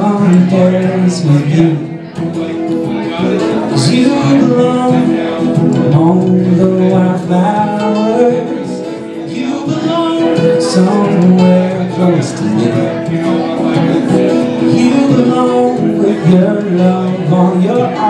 long importance with you. Cause you belong among the wildflowers. You belong somewhere close to me. You belong with your love on your arm.